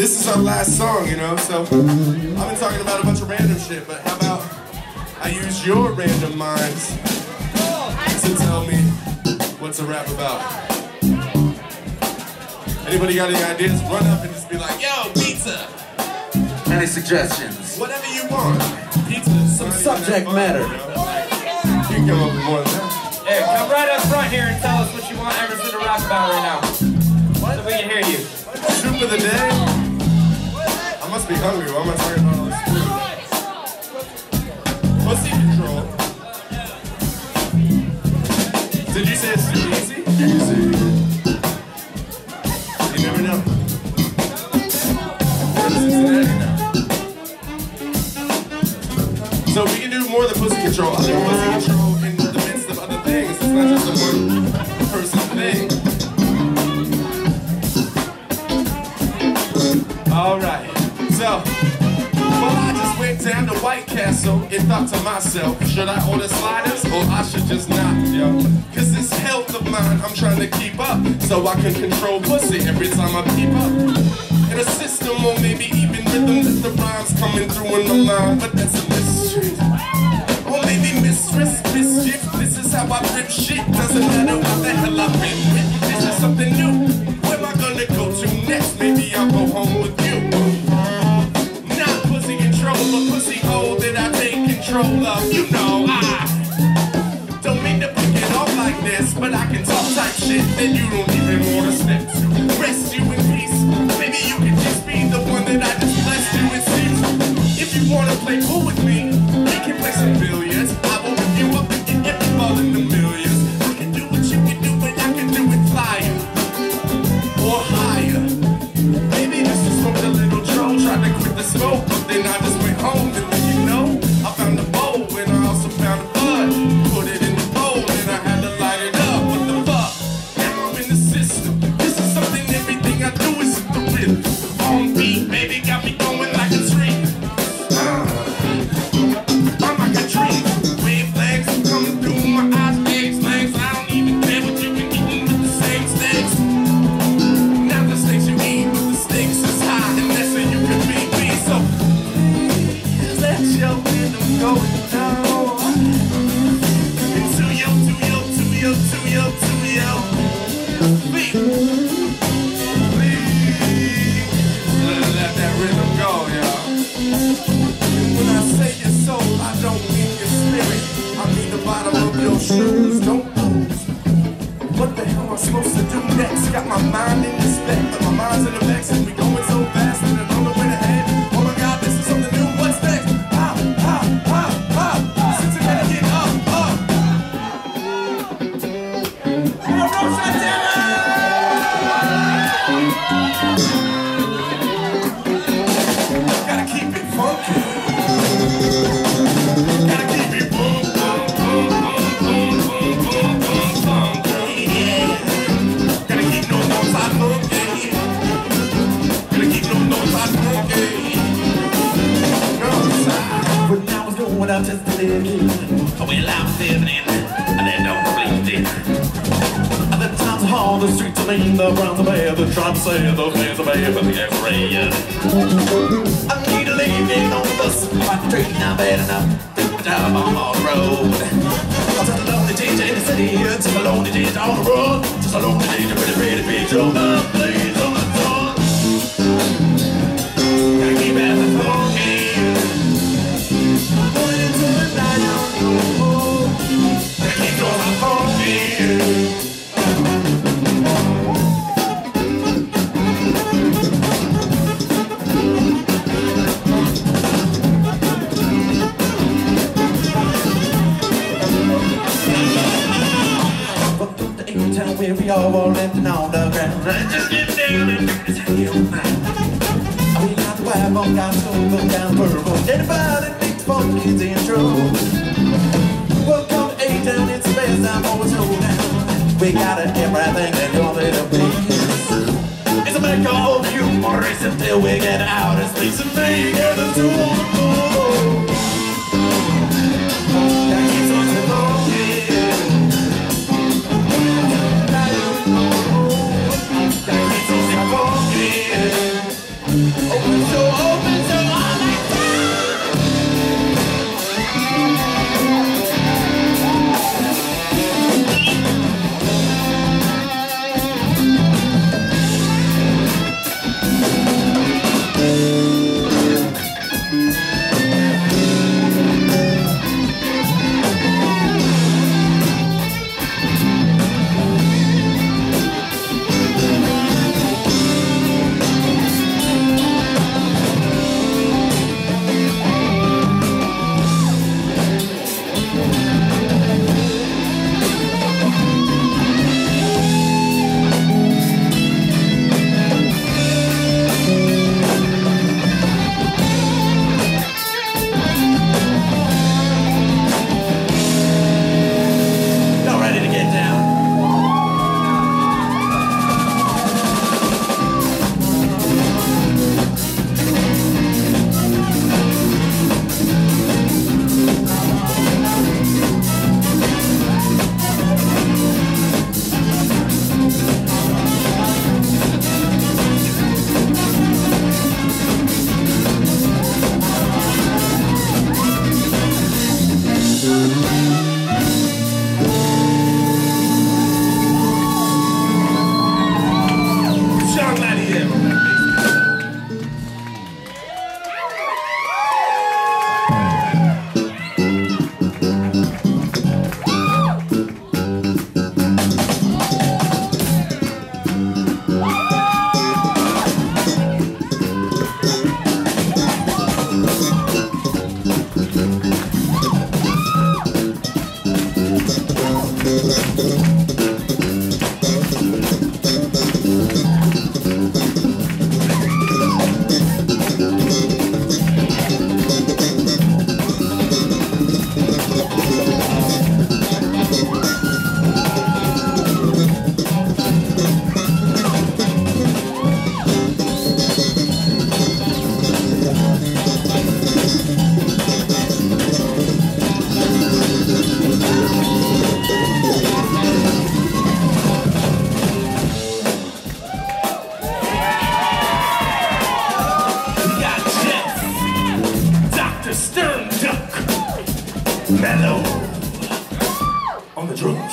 this is our last song, you know, so I've been talking about a bunch of random shit, but how about I use your random minds to tell me what to rap about. Anybody got any ideas? Run up and just be like, yo, pizza! Any suggestions? Whatever you want. Pizza, some subject matter. You know? You can come up with more than that. Hey, come right up front here and tell us what you want Emerson to rock about right now. What? So we can hear you. Shoot for the day. I must be hungry. Why am I talking about all this food? Pussy control. Did you say it's too easy? Easy. You never know. So we can do more than pussy control. I think pussy control in the midst of other things. It's not just a one person thing. Alright, so, well I just went down to White Castle and thought to myself, should I order sliders or I should just not, yo? Cause this health of mine I'm trying to keep up, so I can control pussy every time I keep up. In a system or maybe even rhythm that the rhymes coming through in my mind, but that's a mystery. Or maybe mistress, mischief, this is how I rip shit, doesn't matter what the hell I rip with, this is something new. Where am I gonna go to next? Maybe I'll go home with you. Not pussy control, but pussy hole that I take control of. You know I don't mean to pick it off like this, but I can talk type shit that you don't even want to step to. Rest you in peace. Maybe you can just be the one that I just blessed you and see. If you want to play pool with me, we can play some billiards. I will rip you up and get every ball in the millions. I can do what you can do, but I can do it flyer or higher. Tried to quit the smoke, but then I just went home. And then, you know, I found a bowl and I also found a bud. Put it in the bowl and I had to light it up. What the fuck? Now I'm in the system. This is something, everything I do is the rhythm. On beat, baby, got me going like a dream. I'm like a dream. Wave flags coming through my eyes, legs, legs. I don't even care what you can eat with the same snakes. Now the snakes you eat with the snakes is high. And that's when you so, let your rhythm go down. Into your, to your, to your, to your, to your feet. Please, let that rhythm go, y'all. When I say your soul, I don't mean your spirit. I mean the bottom of your shoes. Don't lose. What the hell am I supposed to do next? Got my mind in this bed, but my mind's in the back. And we going so fast, and I don't know where to head. I'm just living, well I'm living, and I don't believe it. The times hard, the streets are mean, the grounds are bare, the drops say the fans are bare, but the every year. I need to leave it on the bus, my train not bad enough, think my job on the road. I'm just a lonely DJ in the city, it's a lonely DJ on the road, just a lonely DJ with a pretty big drum, I play on the floor. Gotta keep at the phone game. Where we all living on the ground, just get down and do this how you mind. We got the wild on our soul, go down purple. Anybody thinks for the kids in trouble. Welcome to A-Town, it's the best I'm always holding down. We got everything that your little piece. It's a make of humor, it's until we get out of space and make it a tool. That keeps us alone. That keeps us alone. Mellow on the drums.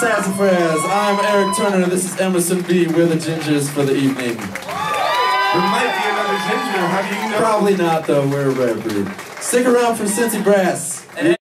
Sassafraz. I'm Eric Turner. This is Emerson B. We're the Gingers for the evening. There might be another Ginger. How do you know? Probably not, though. We're a rare breed. Stick around for Cincy Brass.